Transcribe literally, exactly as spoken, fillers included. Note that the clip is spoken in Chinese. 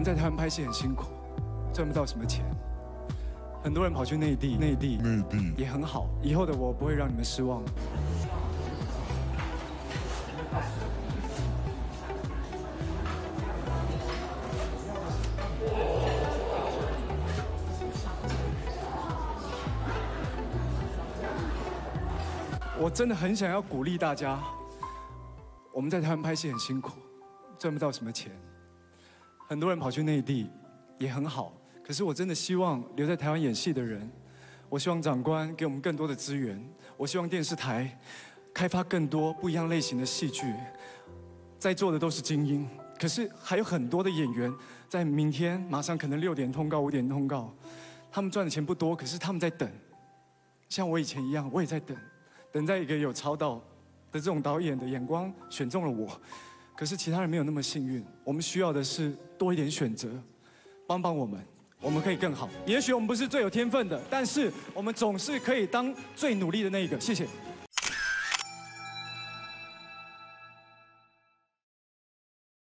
们在台湾拍戏很辛苦，赚不到什么钱，很多人跑去内地，内地，内地也很好。以后的我不会让你们失望。我真的很想要鼓励大家，我们在台湾拍戏很辛苦，赚不到什么钱。 很多人跑去内地，也很好。可是我真的希望留在台湾演戏的人，我希望长官给我们更多的资源，我希望电视台开发更多不一样类型的戏剧。在座的都是精英，可是还有很多的演员，在明天马上可能六点通告、五点通告，他们赚的钱不多，可是他们在等。像我以前一样，我也在等，等在一个有操刀的这种导演的眼光选中了我。 可是其他人没有那么幸运，我们需要的是多一点选择，帮帮我们，我们可以更好。也许我们不是最有天分的，但是我们总是可以当最努力的那一个。谢谢。